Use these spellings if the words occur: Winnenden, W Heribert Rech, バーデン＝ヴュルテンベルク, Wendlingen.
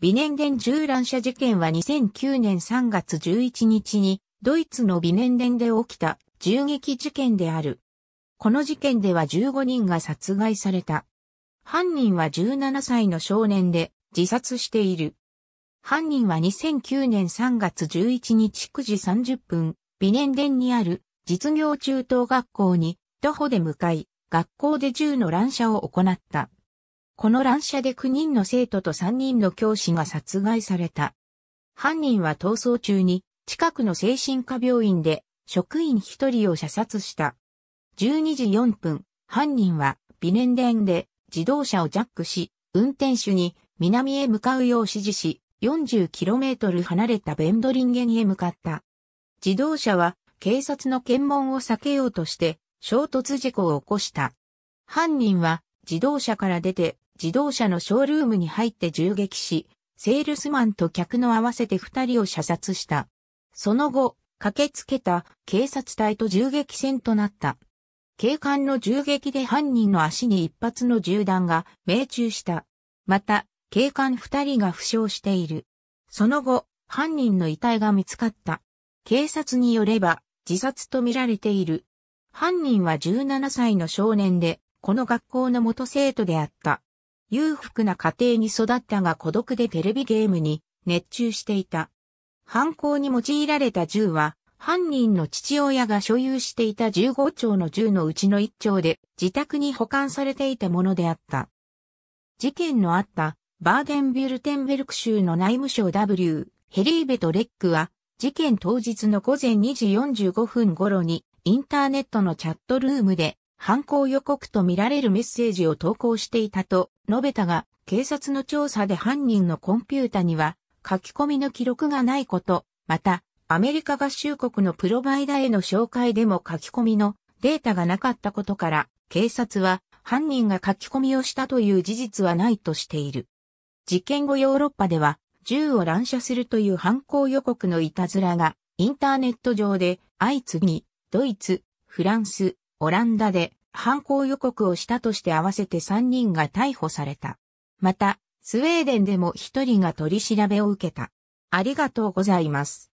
ビネンデン銃乱射事件は2009年3月11日にドイツのビネンデンで起きた銃撃事件である。この事件では15人が殺害された。犯人は17歳の少年で自殺している。犯人は2009年3月11日9時30分、ビネンデンにある実業中等学校に徒歩で向かい、学校で銃の乱射を行った。この乱射で9人の生徒と3人の教師が殺害された。犯人は逃走中に近くの精神科病院で職員1人を射殺した。12時4分、犯人はビネンデンで自動車をジャックし、運転手に南へ向かうよう指示し、40km 離れたベンドリンゲンへ向かった。自動車は警察の検問を避けようとして衝突事故を起こした。犯人は自動車から出て、自動車のショールームに入って銃撃し、セールスマンと客の合わせて2人を射殺した。その後、駆けつけた警察隊と銃撃戦となった。警官の銃撃で犯人の足に1発の銃弾が命中した。また、警官2人が負傷している。その後、犯人の遺体が見つかった。警察によれば、自殺とみられている。犯人は17歳の少年で、この学校の元生徒であった。裕福な家庭に育ったが孤独でテレビゲームに熱中していた。犯行に用いられた銃は犯人の父親が所有していた15丁の銃のうちの1丁で自宅に保管されていたものであった。事件のあったバーデンビュルテンベルク州の内務省 W Heribert Rechは事件当日の午前2時45分頃にインターネットのチャットルームで犯行予告とみられるメッセージを投稿していたと述べたが、警察の調査で犯人のコンピュータには書き込みの記録がないこと、またアメリカ合衆国のプロバイダへの照会でも書き込みのデータがなかったことから、警察は犯人が書き込みをしたという事実はないとしている。事件後ヨーロッパでは銃を乱射するという犯行予告のいたずらがインターネット上で相次ぎ、ドイツ、フランス、オランダで犯行予告をしたとして合わせて3人が逮捕された。また、スウェーデンでも1人が取り調べを受けた。ありがとうございます。